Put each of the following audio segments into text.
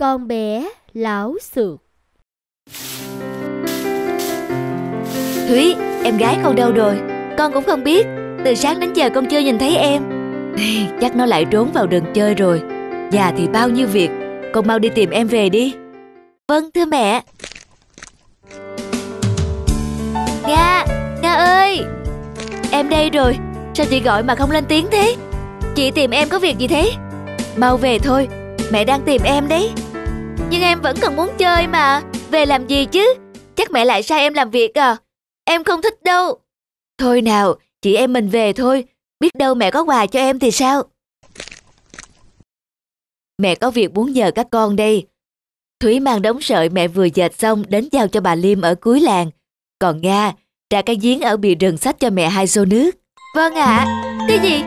Con bé lão xược. Thúy, em gái con đâu rồi? Con cũng không biết. Từ sáng đến giờ con chưa nhìn thấy em. Chắc nó lại trốn vào rừng chơi rồi. Nhà thì bao nhiêu việc. Con mau đi tìm em về đi. Vâng thưa mẹ. Nga, Nga ơi, em đây rồi. Sao chị gọi mà không lên tiếng thế? Chị tìm em có việc gì thế? Mau về thôi, mẹ đang tìm em đấy. Nhưng em vẫn còn muốn chơi mà. Về làm gì chứ? Chắc mẹ lại sai em làm việc à? Em không thích đâu. Thôi nào, chị em mình về thôi. Biết đâu mẹ có quà cho em thì sao? Mẹ có việc muốn nhờ các con đây. Thúy mang đống sợi mẹ vừa dệt xong đến giao cho bà Liêm ở cuối làng. Còn Nga, trả cái giếng ở bìa rừng xách cho mẹ 2 xô nước. Vâng ạ. Cái gì?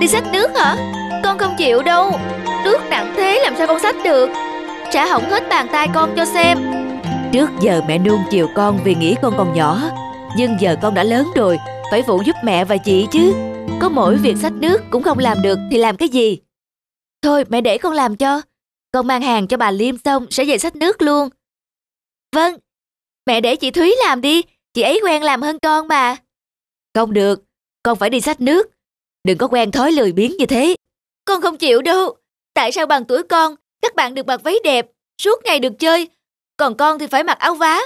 Đi xách nước hả? Con không chịu đâu. Nước nặng thế làm sao con xách được? Trả hỏng hết bàn tay con cho xem. Trước giờ mẹ nuông chiều con vì nghĩ con còn nhỏ. Nhưng giờ con đã lớn rồi, phải phụ giúp mẹ và chị chứ. Có mỗi việc xách nước cũng không làm được thì làm cái gì? Thôi mẹ để con làm cho. Con mang hàng cho bà Liêm xong sẽ về xách nước luôn. Vâng, mẹ để chị Thúy làm đi. Chị ấy quen làm hơn con mà. Không được, con phải đi xách nước. Đừng có quen thói lười biếng như thế. Con không chịu đâu. Tại sao bằng tuổi con, các bạn được mặc váy đẹp, suốt ngày được chơi. Còn con thì phải mặc áo vá,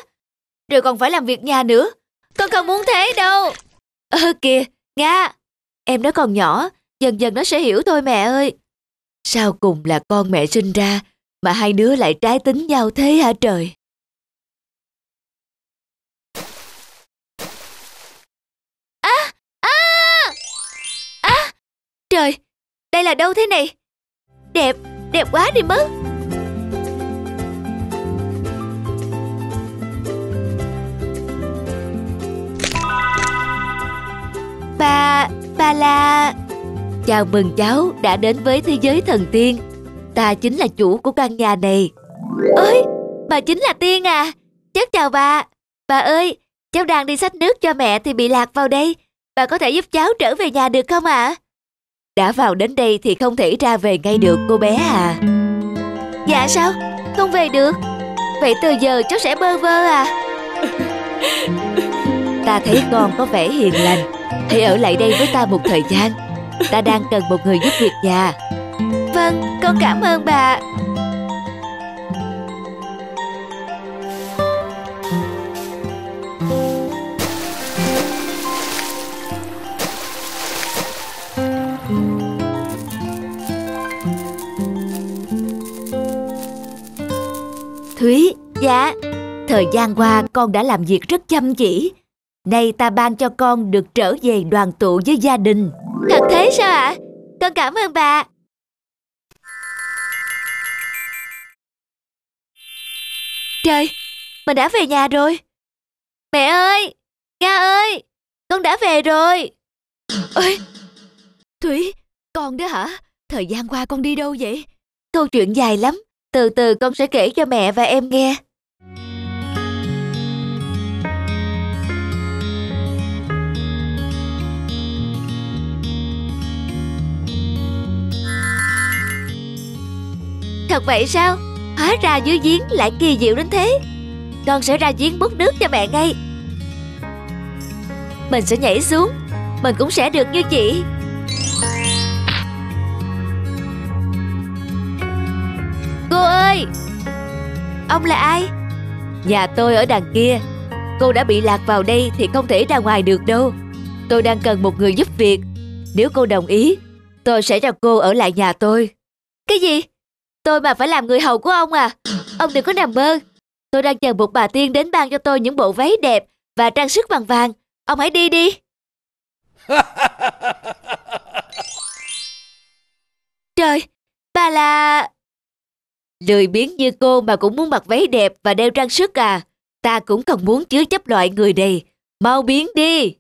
rồi còn phải làm việc nhà nữa. Con không muốn thế đâu. Kìa, Nga, em nó còn nhỏ, dần dần nó sẽ hiểu thôi mẹ ơi. Sao cùng là con mẹ sinh ra mà hai đứa lại trái tính nhau thế hả trời? Trời, đây là đâu thế này? Đẹp, đẹp quá đi mất. Bà là... Chào mừng cháu đã đến với thế giới thần tiên. Ta chính là chủ của căn nhà này. Ôi, bà chính là tiên à? Cháu chào bà. Bà ơi, cháu đang đi xách nước cho mẹ thì bị lạc vào đây. Bà có thể giúp cháu trở về nhà được không ạ? Đã vào đến đây thì không thể ra về ngay được cô bé à? Dạ sao? Không về được. Vậy từ giờ cháu sẽ bơ vơ à? Ta thấy con có vẻ hiền lành. Hãy ở lại đây với ta một thời gian. Ta đang cần một người giúp việc nhà. Vâng, con cảm ơn bà. Thúy. Dạ. Thời gian qua con đã làm việc rất chăm chỉ. Nay ta ban cho con được trở về đoàn tụ với gia đình. Thật thế sao ạ? Con cảm ơn bà. Trời, mình đã về nhà rồi. Mẹ ơi, Nga ơi, con đã về rồi. Ôi, Thúy, con đó hả? Thời gian qua con đi đâu vậy? Câu chuyện dài lắm. Từ từ con sẽ kể cho mẹ và em nghe. Thật vậy sao? Hóa ra dưới giếng lại kỳ diệu đến thế. Con sẽ ra giếng múc nước cho mẹ ngay. Mình sẽ nhảy xuống. Mình cũng sẽ được như chị. Cô ơi! Ông là ai? Nhà tôi ở đằng kia. Cô đã bị lạc vào đây thì không thể ra ngoài được đâu. Tôi đang cần một người giúp việc. Nếu cô đồng ý, tôi sẽ cho cô ở lại nhà tôi. Cái gì? Tôi mà phải làm người hầu của ông à? Ông đừng có nằm mơ. Tôi đang chờ một bà tiên đến ban cho tôi những bộ váy đẹp và trang sức bằng vàng. Ông hãy đi đi. Trời, bà là... Lười biếng như cô mà cũng muốn mặc váy đẹp và đeo trang sức à? Ta cũng còn muốn chứa chấp loại người này. Mau biến đi.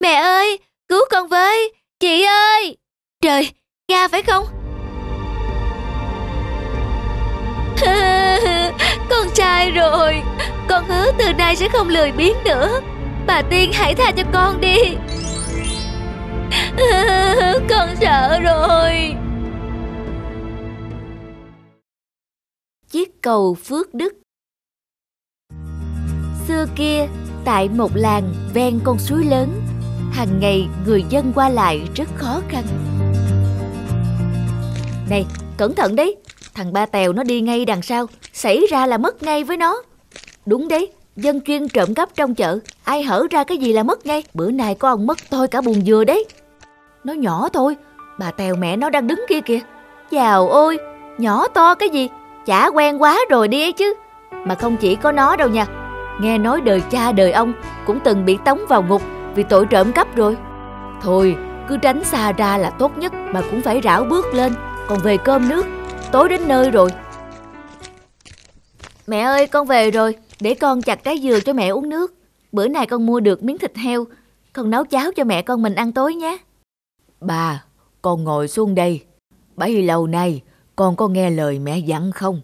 Mẹ ơi, cứu con với. Chị ơi. Trời, Nga phải không? Con trai rồi. Con hứa từ nay sẽ không lười biếng nữa. Bà tiên hãy tha cho con đi. Con sợ rồi. Chiếc cầu Phước Đức. Xưa kia, tại một làng ven con suối lớn, hàng ngày người dân qua lại rất khó khăn. Này, cẩn thận đấy, thằng Ba Tèo nó đi ngay đằng sau, xảy ra là mất ngay với nó. Đúng đấy, dân chuyên trộm cắp trong chợ, ai hở ra cái gì là mất ngay. Bữa nay có ông mất thôi cả buồn dừa đấy. Nó nhỏ thôi, bà Tèo mẹ nó đang đứng kia kìa. Chào ôi, nhỏ to cái gì, chả quen quá rồi đi ấy chứ. Mà không chỉ có nó đâu nha, nghe nói đời cha đời ông cũng từng bị tống vào ngục vì tội trộm cắp rồi. Thôi, cứ tránh xa ra là tốt nhất, mà cũng phải rảo bước lên. Còn về cơm nước, tối đến nơi rồi. Mẹ ơi, con về rồi, để con chặt trái dừa cho mẹ uống nước. Bữa nay con mua được miếng thịt heo, con nấu cháo cho mẹ con mình ăn tối nhé. Bà, con ngồi xuống đây. Bấy lâu nay, con có nghe lời mẹ dặn không?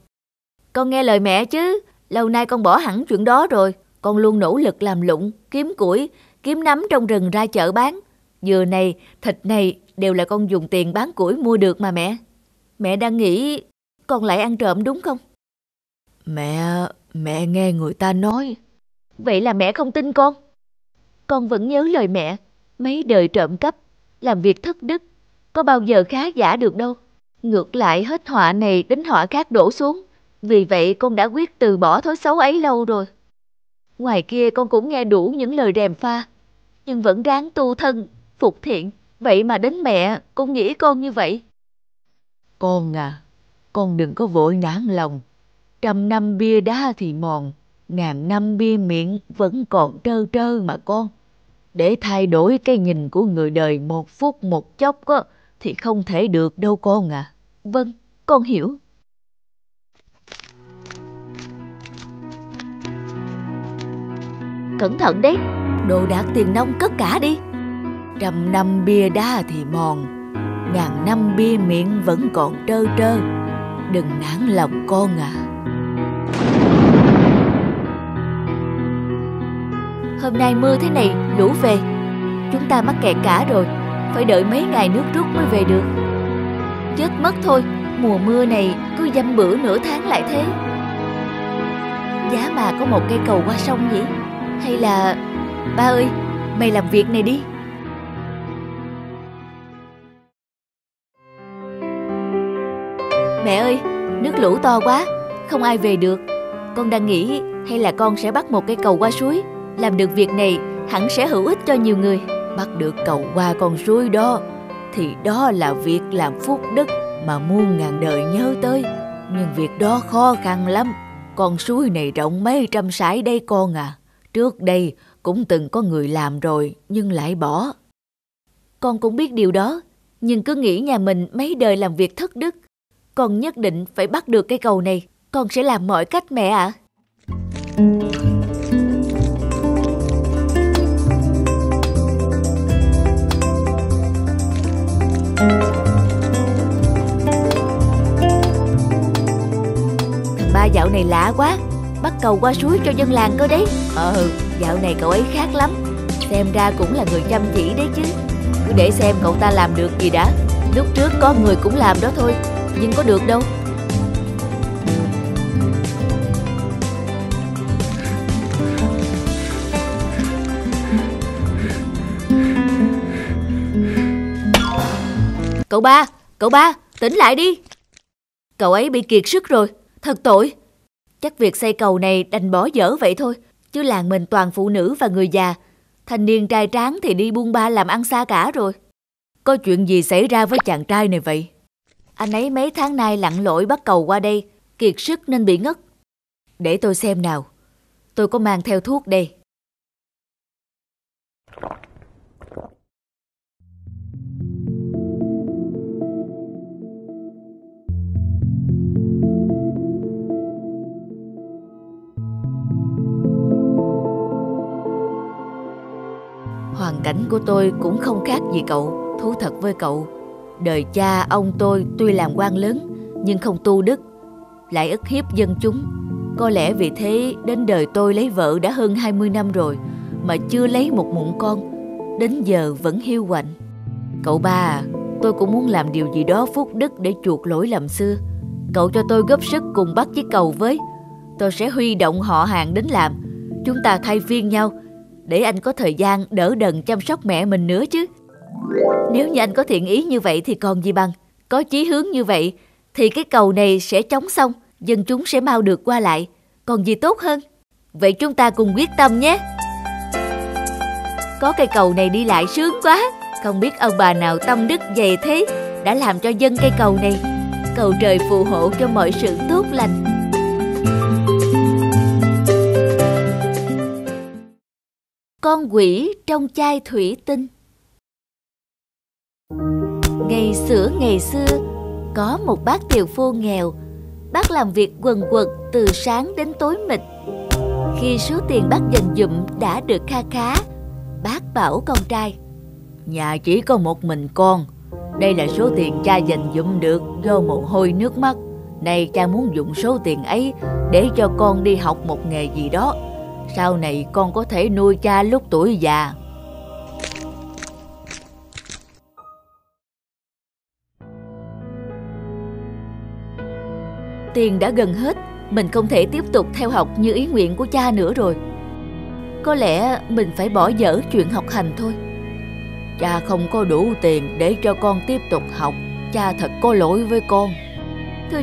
Con nghe lời mẹ chứ, lâu nay con bỏ hẳn chuyện đó rồi. Con luôn nỗ lực làm lụng, kiếm củi, kiếm nấm trong rừng ra chợ bán. Dừa này, thịt này đều là con dùng tiền bán củi mua được mà mẹ. Mẹ đang nghĩ con lại ăn trộm đúng không? Mẹ nghe người ta nói. Vậy là mẹ không tin con. Con vẫn nhớ lời mẹ, mấy đời trộm cắp, làm việc thất đức, có bao giờ khá giả được đâu. Ngược lại hết họa này đến họa khác đổ xuống. Vì vậy con đã quyết từ bỏ thói xấu ấy lâu rồi. Ngoài kia con cũng nghe đủ những lời rèm pha, nhưng vẫn ráng tu thân, phục thiện. Vậy mà đến mẹ cũng nghĩ con như vậy. Con à, con đừng có vội nản lòng. Trăm năm bia đá thì mòn, ngàn năm bia miệng vẫn còn trơ trơ mà con. Để thay đổi cái nhìn của người đời một phút một chốc á, thì không thể được đâu con à. Vâng, con hiểu. Cẩn thận đấy, đồ đạc tiền nông cất cả đi. Trăm năm bia đá thì mòn, ngàn năm bia miệng vẫn còn trơ trơ. Đừng nản lòng con à. Hôm nay mưa thế này lũ về, chúng ta mắc kẹt cả rồi. Phải đợi mấy ngày nước rút mới về được. Chết mất thôi, mùa mưa này cứ dăm bữa nửa tháng lại thế. Giá mà có một cây cầu qua sông nhỉ. Hay là... Ba ơi, mày làm việc này đi. Mẹ ơi, nước lũ to quá, không ai về được. Con đang nghĩ hay là con sẽ bắt một cây cầu qua suối. Làm được việc này hẳn sẽ hữu ích cho nhiều người. Bắt được cầu qua con suối đó thì đó là việc làm phúc đức mà muôn ngàn đời nhớ tới. Nhưng việc đó khó khăn lắm. Con suối này rộng mấy trăm sải đây con à. Trước đây cũng từng có người làm rồi nhưng lại bỏ. Con cũng biết điều đó, nhưng cứ nghĩ nhà mình mấy đời làm việc thất đức. Con nhất định phải bắt được cây cầu này. Con sẽ làm mọi cách mẹ ạ. Thằng Ba dạo này lạ quá, bắt cầu qua suối cho dân làng cơ đấy. Dạo này cậu ấy khác lắm. Xem ra cũng là người chăm chỉ đấy chứ. Cứ để xem cậu ta làm được gì đã. Lúc trước có người cũng làm đó thôi, nhưng có được đâu. Cậu Ba, tỉnh lại đi. Cậu ấy bị kiệt sức rồi, thật tội. Chắc việc xây cầu này đành bỏ dở vậy thôi. Chứ làng mình toàn phụ nữ và người già, thanh niên trai tráng thì đi buôn ba làm ăn xa cả rồi. Có chuyện gì xảy ra với chàng trai này vậy? Anh ấy mấy tháng nay lặn lội bắt cầu qua đây, kiệt sức nên bị ngất. Để tôi xem nào, tôi có mang theo thuốc đây. Hoàn cảnh của tôi cũng không khác gì cậu, thú thật với cậu. Đời cha ông tôi tuy làm quan lớn nhưng không tu đức, lại ức hiếp dân chúng. Có lẽ vì thế đến đời tôi lấy vợ đã hơn 20 năm rồi mà chưa lấy một mụn con, đến giờ vẫn hiu quạnh. Cậu ba, tôi cũng muốn làm điều gì đó phúc đức để chuộc lỗi lầm xưa. Cậu cho tôi góp sức cùng bắt với Cầu với. Tôi sẽ huy động họ hàng đến làm. Chúng ta thay phiên nhau, để anh có thời gian đỡ đần chăm sóc mẹ mình nữa chứ. Nếu như anh có thiện ý như vậy thì còn gì bằng. Có chí hướng như vậy thì cái cầu này sẽ chống xong, dân chúng sẽ mau được qua lại. Còn gì tốt hơn. Vậy chúng ta cùng quyết tâm nhé. Có cây cầu này đi lại sướng quá. Không biết ông bà nào tâm đức dày thế đã làm cho dân cây cầu này. Cầu trời phù hộ cho mọi sự tốt lành. Con quỷ trong chai thủy tinh. Ngày xưa có một bác tiều phu nghèo. Bác làm việc quần quật từ sáng đến tối mịt. Khi số tiền bác dành dụm đã được kha khá, bác bảo con trai: Nhà chỉ có một mình con, đây là số tiền cha dành dụm được do mồ hôi nước mắt. Nay cha muốn dùng số tiền ấy để cho con đi học một nghề gì đó, sau này con có thể nuôi cha lúc tuổi già. Tiền đã gần hết, mình không thể tiếp tục theo học như ý nguyện của cha nữa rồi. Có lẽ mình phải bỏ dở chuyện học hành thôi. Cha không có đủ tiền để cho con tiếp tục học. Cha thật có lỗi với con. Thưa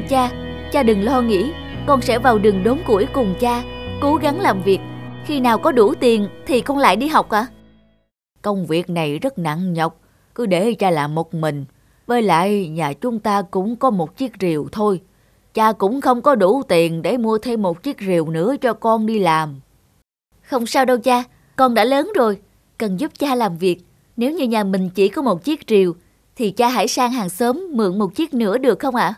cha đừng lo nghĩ. Con sẽ vào đường đốn củi cùng cha, cố gắng làm việc. Khi nào có đủ tiền thì con lại đi học ạ. Công việc này rất nặng nhọc, cứ để cha làm một mình. Với lại nhà chúng ta cũng có một chiếc rìu thôi. Cha cũng không có đủ tiền để mua thêm một chiếc rìu nữa cho con đi làm. Không sao đâu cha, con đã lớn rồi, cần giúp cha làm việc. Nếu như nhà mình chỉ có một chiếc rìu, thì cha hãy sang hàng xóm mượn một chiếc nữa được không ạ?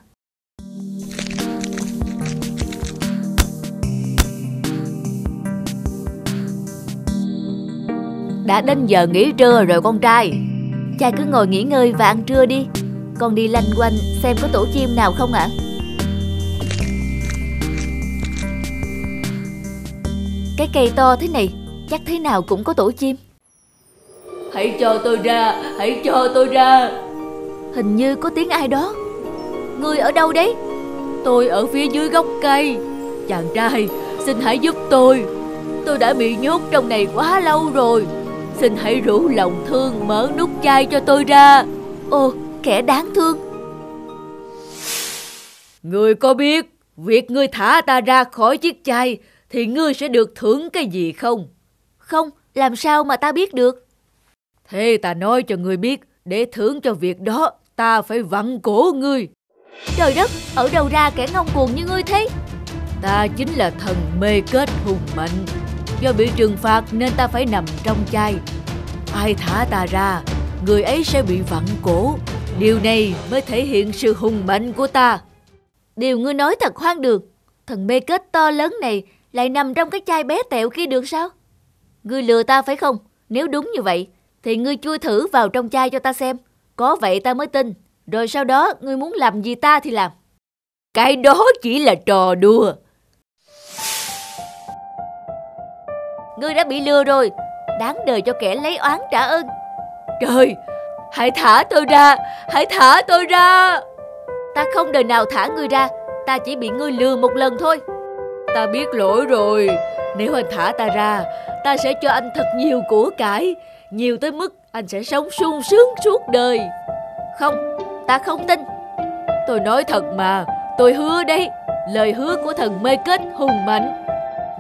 Đã đến giờ nghỉ trưa rồi con trai. Cha cứ ngồi nghỉ ngơi và ăn trưa đi. Con đi lanh quanh xem có tổ chim nào không ạ? Cái cây to thế này, chắc thế nào cũng có tổ chim. Hãy cho tôi ra, hãy cho tôi ra. Hình như có tiếng ai đó. Ngươi ở đâu đấy? Tôi ở phía dưới gốc cây. Chàng trai, xin hãy giúp tôi. Tôi đã bị nhốt trong này quá lâu rồi. Xin hãy rủ lòng thương mở nút chai cho tôi ra. Ô, kẻ đáng thương. Ngươi có biết việc ngươi thả ta ra khỏi chiếc chai thì ngươi sẽ được thưởng cái gì không? Không, làm sao mà ta biết được? Thế ta nói cho ngươi biết, để thưởng cho việc đó, ta phải vặn cổ ngươi. Trời đất, ở đâu ra kẻ ngông cuồng như ngươi thế? Ta chính là thần mê kết hùng mạnh. Do bị trừng phạt nên ta phải nằm trong chai. Ai thả ta ra, người ấy sẽ bị vặn cổ. Điều này mới thể hiện sự hùng mạnh của ta. Điều ngươi nói thật hoang đường. Thần mê kết to lớn này lại nằm trong cái chai bé tẹo kia được sao? Ngươi lừa ta phải không? Nếu đúng như vậy thì ngươi chui thử vào trong chai cho ta xem. Có vậy ta mới tin. Rồi sau đó ngươi muốn làm gì ta thì làm. Cái đó chỉ là trò đùa. Ngươi đã bị lừa rồi. Đáng đời cho kẻ lấy oán trả ơn. Trời, hãy thả tôi ra, hãy thả tôi ra. Ta không đời nào thả ngươi ra. Ta chỉ bị ngươi lừa một lần thôi. Ta biết lỗi rồi. Nếu anh thả ta ra, ta sẽ cho anh thật nhiều của cải, nhiều tới mức anh sẽ sống sung sướng suốt đời. Không, ta không tin. Tôi nói thật mà, tôi hứa đấy. Lời hứa của thần mê kết hùng mạnh.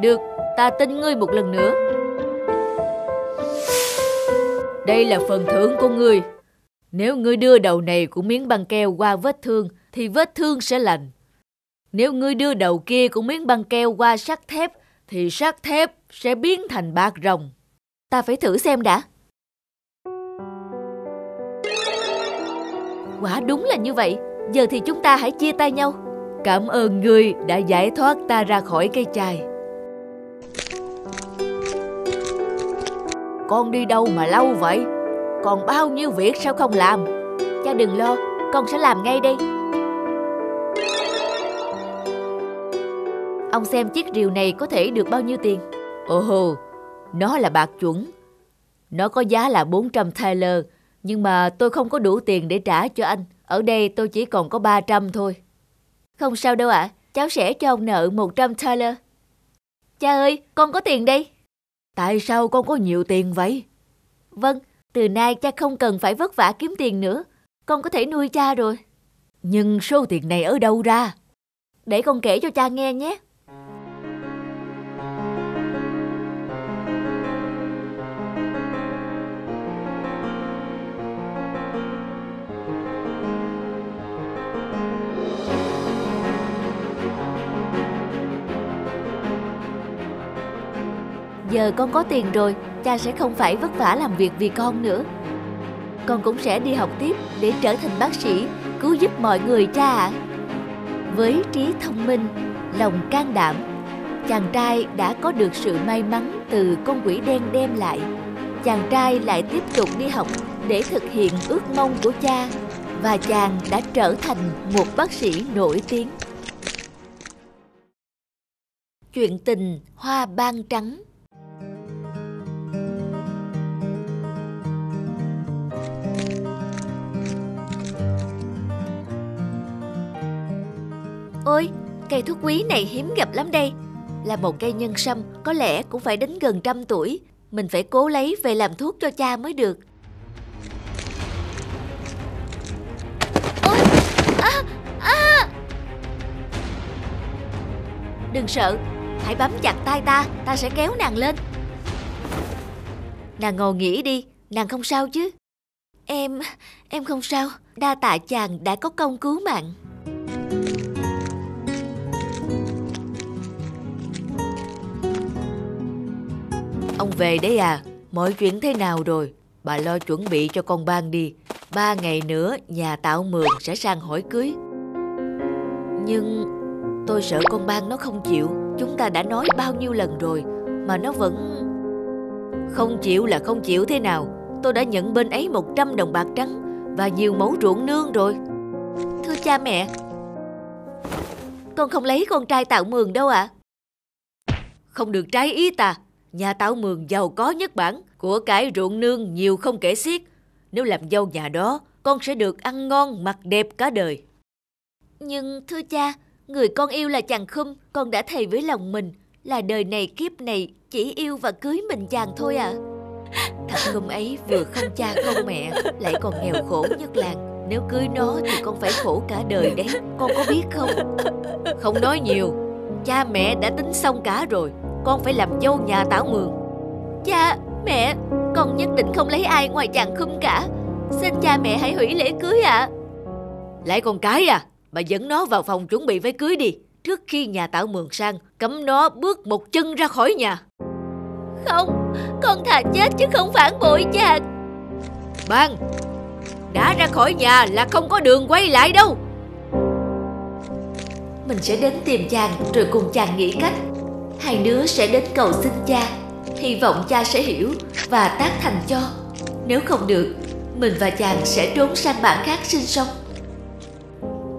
Được, ta tin ngươi một lần nữa. Đây là phần thưởng của ngươi. Nếu ngươi đưa đầu này của miếng băng keo qua vết thương thì vết thương sẽ lành. Nếu ngươi đưa đầu kia của miếng băng keo qua sắt thép thì sắt thép sẽ biến thành bạc rồng. Ta phải thử xem đã. Quả đúng là như vậy. Giờ thì chúng ta hãy chia tay nhau. Cảm ơn ngươi đã giải thoát ta ra khỏi cây chai. Con đi đâu mà lâu vậy? Còn bao nhiêu việc sao không làm? Cha đừng lo, con sẽ làm ngay đây. Ông xem chiếc rìu này có thể được bao nhiêu tiền? Ồ, nó là bạc chuẩn. Nó có giá là 400 thaler, Nhưng mà tôi không có đủ tiền để trả cho anh. Ở đây tôi chỉ còn có 300 thôi. Không sao đâu ạ. Cháu sẽ cho ông nợ 100 thaler. Cha ơi, con có tiền đây. Tại sao con có nhiều tiền vậy? Vâng, từ nay cha không cần phải vất vả kiếm tiền nữa. Con có thể nuôi cha rồi. Nhưng số tiền này ở đâu ra? Để con kể cho cha nghe nhé. Giờ con có tiền rồi, cha sẽ không phải vất vả làm việc vì con nữa. Con cũng sẽ đi học tiếp để trở thành bác sĩ, cứu giúp mọi người cha ạ. Với trí thông minh, lòng can đảm, chàng trai đã có được sự may mắn từ con quỷ đen đem lại. Chàng trai lại tiếp tục đi học để thực hiện ước mong của cha, và chàng đã trở thành một bác sĩ nổi tiếng. Chuyện tình hoa ban trắng. Ôi, cây thuốc quý này hiếm gặp lắm đây. Là một cây nhân sâm, có lẽ cũng phải đến gần 100 tuổi. Mình phải cố lấy về làm thuốc cho cha mới được. Ôi, đừng sợ, hãy bám chặt tay ta, ta sẽ kéo nàng lên. Nàng ngồi nghỉ đi, nàng không sao chứ? Em không sao. Đa tạ chàng đã có công cứu mạng. Ông về đấy à? Mọi chuyện thế nào rồi? Bà lo chuẩn bị cho con ban đi. 3 ngày nữa nhà tạo mường sẽ sang hỏi cưới. Nhưng tôi sợ con ban nó không chịu. Chúng ta đã nói bao nhiêu lần rồi mà nó vẫn... Không chịu là không chịu thế nào? Tôi đã nhận bên ấy 100 đồng bạc trắng và nhiều mẫu ruộng nương rồi. Thưa cha mẹ, con không lấy con trai tạo mường đâu ạ. Không được trái ý ta. Nhà tạo mường giàu có nhất bản, của cải ruộng nương nhiều không kể xiết. Nếu làm dâu nhà đó, con sẽ được ăn ngon mặc đẹp cả đời. Nhưng thưa cha, người con yêu là chàng Khum. Con đã thề với lòng mình là đời này kiếp này chỉ yêu và cưới mình chàng thôi ạ. Thằng Khum ấy vừa không cha không mẹ, lại còn nghèo khổ nhất làng. Nếu cưới nó thì con phải khổ cả đời đấy, con có biết không? Không nói nhiều, cha mẹ đã tính xong cả rồi. Con phải làm dâu nhà tạo mường. Cha, mẹ, con nhất định không lấy ai ngoài chàng Khum cả. Xin cha mẹ hãy hủy lễ cưới ạ. Lại con cái à? Bà dẫn nó vào phòng chuẩn bị váy cưới đi. Trước khi nhà tạo mường sang, cấm nó bước một chân ra khỏi nhà. Không, con thà chết chứ không phản bội chàng. Ban, đã ra khỏi nhà là không có đường quay lại đâu. Mình sẽ đến tìm chàng rồi cùng chàng nghĩ cách. Hai đứa sẽ đến cầu xin cha, hy vọng cha sẽ hiểu và tác thành cho. Nếu không được, mình và chàng sẽ trốn sang bản khác sinh sống.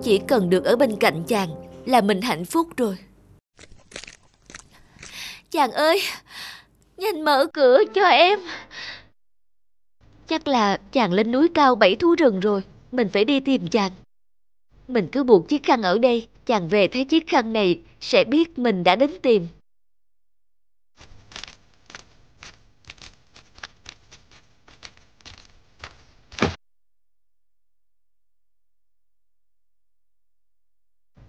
Chỉ cần được ở bên cạnh chàng là mình hạnh phúc rồi. Chàng ơi, nhanh mở cửa cho em. Chắc là chàng lên núi cao 7 thú rừng rồi. Mình phải đi tìm chàng. Mình cứ buộc chiếc khăn ở đây. Chàng về thấy chiếc khăn này sẽ biết mình đã đến tìm.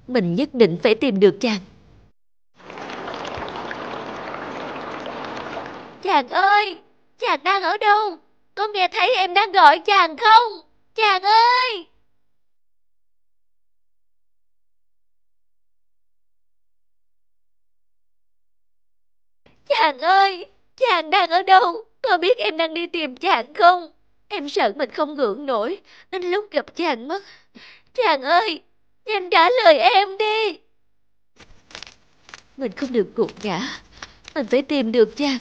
Mình nhất định phải tìm được chàng. Chàng ơi, chàng đang ở đâu? Có nghe thấy em đang gọi chàng không? Chàng ơi! Chàng ơi, chàng đang ở đâu? Có biết em đang đi tìm chàng không? Em sợ mình không gượng nổi nên lúc gặp chàng mất. Chàng ơi, nhanh trả lời em đi. Mình không được gục ngã. Mình phải tìm được chàng.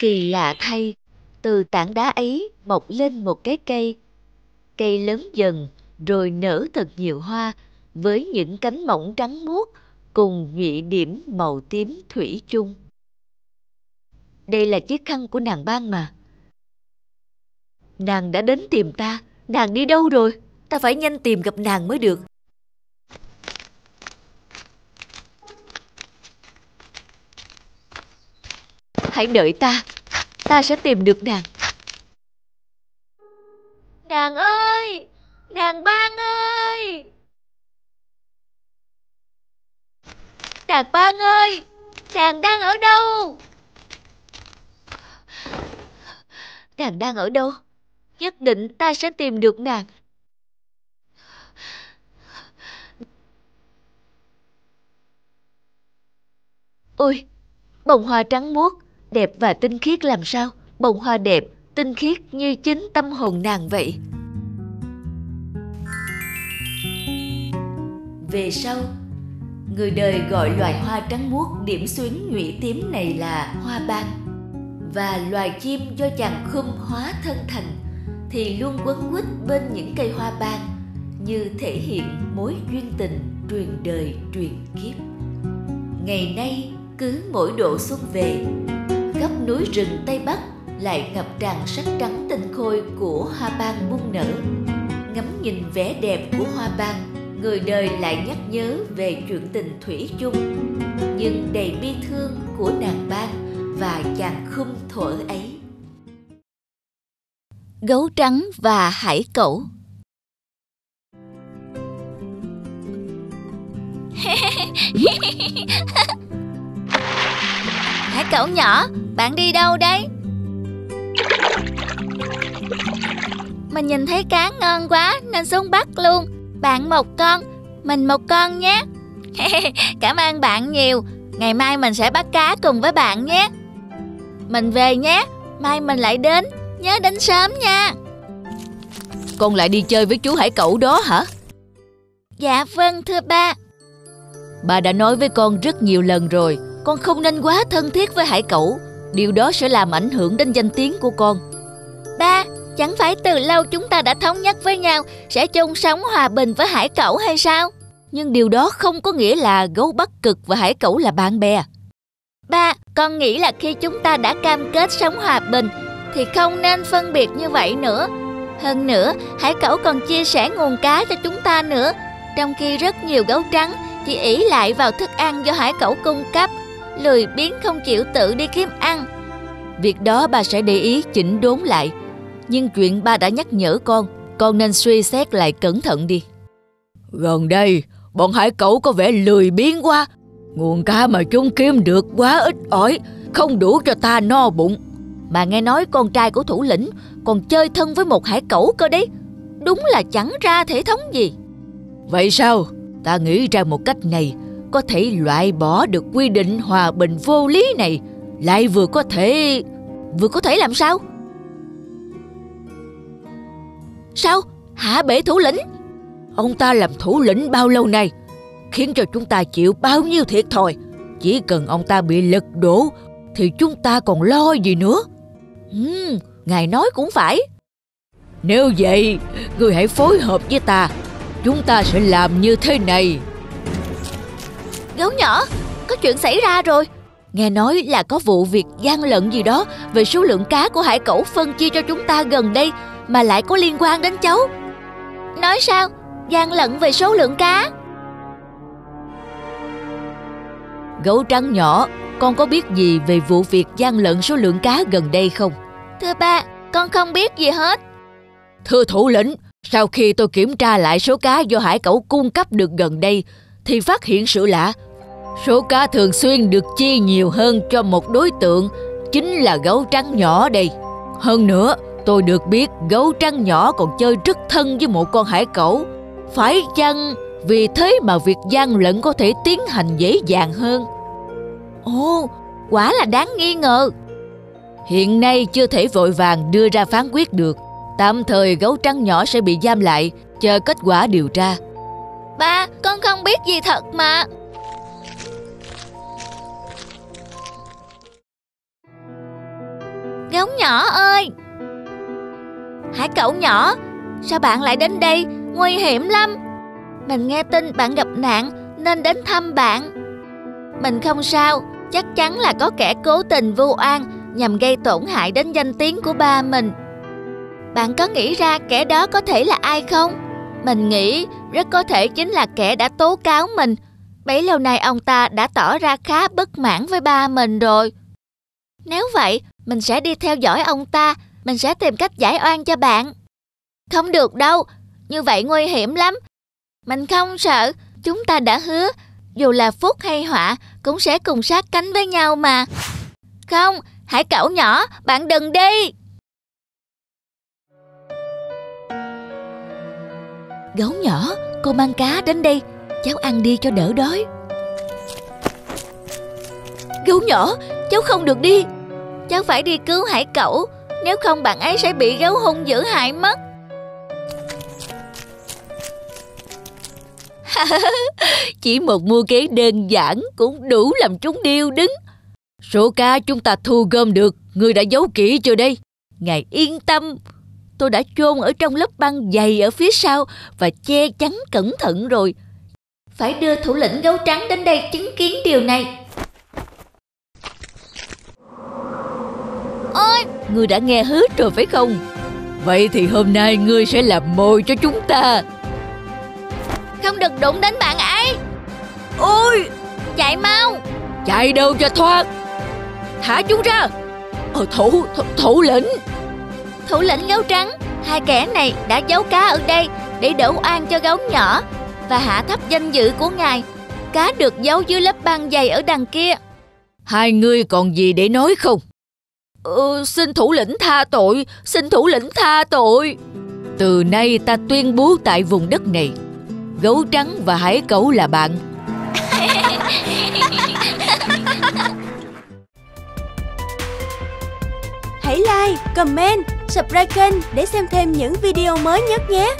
Kỳ lạ thay, từ tảng đá ấy mọc lên một cái cây. Cây lớn dần rồi nở thật nhiều hoa với những cánh mỏng trắng muốt cùng nhụy điểm màu tím thủy chung. Đây là chiếc khăn của nàng Ban mà. Nàng đã đến tìm ta, nàng đi đâu rồi? Ta phải nhanh tìm gặp nàng mới được. Hãy đợi ta, ta sẽ tìm được nàng. Nàng ơi, nàng Ban ơi. Nàng Ban ơi, nàng đang ở đâu? Nàng đang ở đâu? Nhất định ta sẽ tìm được nàng. Ôi, bông hoa trắng muốt, đẹp và tinh khiết làm sao. Bông hoa đẹp, tinh khiết như chính tâm hồn nàng vậy. Về sau, người đời gọi loài hoa trắng muốt điểm xuyến nhụy tím này là hoa ban. Và loài chim do chàng khum hóa thân thành thì luôn quấn quýt bên những cây hoa ban, như thể hiện mối duyên tình truyền đời truyền kiếp. Ngày nay, cứ mỗi độ xuân về, khắp núi rừng Tây Bắc lại ngập tràn sắc trắng tinh khôi của hoa ban bung nở. Ngắm nhìn vẻ đẹp của hoa ban, người đời lại nhắc nhớ về chuyện tình thủy chung nhưng đầy bi thương của nàng Ban và chàng khum thuở ấy. Gấu trắng và hải cẩu. Hải cẩu nhỏ, bạn đi đâu đấy? Mình nhìn thấy cá ngon quá nên xuống bắt luôn. Bạn một con, mình một con nhé. Cảm ơn bạn nhiều. Ngày mai mình sẽ bắt cá cùng với bạn nhé. Mình về nhé, mai mình lại đến. Nhớ đến sớm nha. Con lại đi chơi với chú hải cẩu đó hả? Dạ vâng thưa ba. Ba đã nói với con rất nhiều lần rồi, con không nên quá thân thiết với hải cẩu. Điều đó sẽ làm ảnh hưởng đến danh tiếng của con. Ba, chẳng phải từ lâu chúng ta đã thống nhất với nhau sẽ chung sống hòa bình với hải cẩu hay sao? Nhưng điều đó không có nghĩa là gấu Bắc Cực và hải cẩu là bạn bè. Ba, con nghĩ là khi chúng ta đã cam kết sống hòa bình thì không nên phân biệt như vậy nữa. Hơn nữa, hải cẩu còn chia sẻ nguồn cá cho chúng ta nữa, trong khi rất nhiều gấu trắng chỉ ỷ lại vào thức ăn do hải cẩu cung cấp, lười biếng không chịu tự đi kiếm ăn. Việc đó ba sẽ để ý chỉnh đốn lại. Nhưng chuyện ba đã nhắc nhở con nên suy xét lại cẩn thận đi. Gần đây, bọn hải cẩu có vẻ lười biếng quá. Nguồn cá mà chúng kiếm được quá ít ỏi, không đủ cho ta no bụng. Mà nghe nói con trai của thủ lĩnh còn chơi thân với một hải cẩu cơ đấy. Đúng là chẳng ra thể thống gì. Vậy sao? Ta nghĩ ra một cách này có thể loại bỏ được quy định hòa bình vô lý này. Lại vừa có thể làm sao? Sao? Hạ bệ thủ lĩnh? Ông ta làm thủ lĩnh bao lâu nay, khiến cho chúng ta chịu bao nhiêu thiệt thòi. Chỉ cần ông ta bị lật đổ thì chúng ta còn lo gì nữa. Ngài nói cũng phải. Nếu vậy, ngươi hãy phối hợp với ta. Chúng ta sẽ làm như thế này. Gấu nhỏ, có chuyện xảy ra rồi. Nghe nói là có vụ việc gian lận gì đó về số lượng cá của hải cẩu phân chia cho chúng ta gần đây, mà lại có liên quan đến cháu. Nói sao? Gian lận về số lượng cá? Gấu trắng nhỏ, con có biết gì về vụ việc gian lận số lượng cá gần đây không? Thưa ba, con không biết gì hết. Thưa thủ lĩnh, sau khi tôi kiểm tra lại số cá do hải cẩu cung cấp được gần đây thì phát hiện sự lạ. Số cá thường xuyên được chia nhiều hơn cho một đối tượng, chính là gấu trắng nhỏ đây. Hơn nữa, tôi được biết gấu trắng nhỏ còn chơi rất thân với một con hải cẩu. Phải chăng vì thế mà việc gian lận có thể tiến hành dễ dàng hơn? Ồ, quả là đáng nghi ngờ. Hiện nay chưa thể vội vàng đưa ra phán quyết được. Tạm thời gấu trắng nhỏ sẽ bị giam lại, chờ kết quả điều tra. Ba, con không biết gì thật mà. Gấu nhỏ ơi! Hải cẩu nhỏ, sao bạn lại đến đây? Nguy hiểm lắm. Mình nghe tin bạn gặp nạn nên đến thăm bạn. Mình không sao, chắc chắn là có kẻ cố tình vu oan nhằm gây tổn hại đến danh tiếng của ba mình. Bạn có nghĩ ra kẻ đó có thể là ai không? Mình nghĩ rất có thể chính là kẻ đã tố cáo mình. Bấy lâu nay ông ta đã tỏ ra khá bất mãn với ba mình rồi. Nếu vậy, mình sẽ đi theo dõi ông ta. Mình sẽ tìm cách giải oan cho bạn. Không được đâu, như vậy nguy hiểm lắm. Mình không sợ, chúng ta đã hứa dù là phúc hay họa cũng sẽ cùng sát cánh với nhau mà. Không, hãy cẩu nhỏ, bạn đừng đi. Gấu nhỏ, cô mang cá đến đây, cháu ăn đi cho đỡ đói. Gấu nhỏ, cháu không được đi. Cháu phải đi cứu hải cẩu, nếu không bạn ấy sẽ bị gấu hung dữ hại mất. Chỉ một mưu kế đơn giản cũng đủ làm chúng điêu đứng. Số cá chúng ta thu gom được, người đã giấu kỹ chưa đây? Ngài yên tâm, tôi đã chôn ở trong lớp băng dày ở phía sau và che chắn cẩn thận rồi. Phải đưa thủ lĩnh gấu trắng đến đây chứng kiến điều này. Ôi, ngươi đã nghe hứa rồi phải không? Vậy thì hôm nay ngươi sẽ làm mồi cho chúng ta. Không được đụng đến bạn ấy. Ôi, chạy mau. Chạy đâu cho thoát. Thả chúng ra. Thủ lĩnh. Thủ lĩnh gấu trắng, hai kẻ này đã giấu cá ở đây để đổ oan cho gấu nhỏ và hạ thấp danh dự của ngài. Cá được giấu dưới lớp băng dày ở đằng kia. Hai ngươi còn gì để nói không? Xin thủ lĩnh tha tội. Xin thủ lĩnh tha tội. Từ nay ta tuyên bố tại vùng đất này, gấu trắng và hải cẩu là bạn. Hãy like, comment, subscribe kênh để xem thêm những video mới nhất nhé.